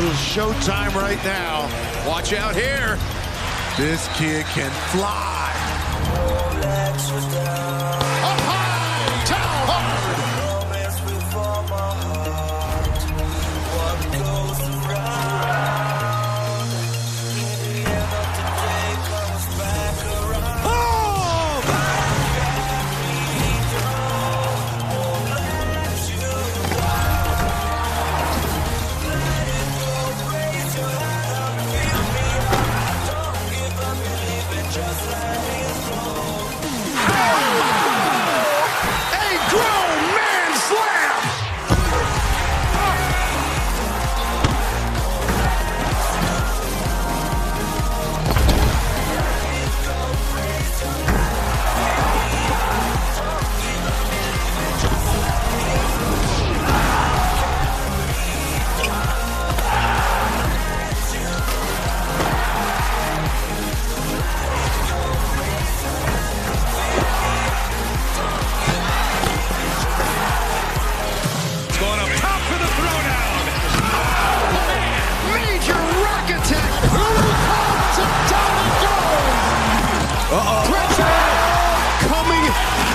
Little showtime right now. Watch out here. This kid can fly. Up high, down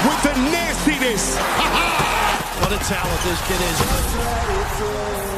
with the nastiness. What a talent this kid is.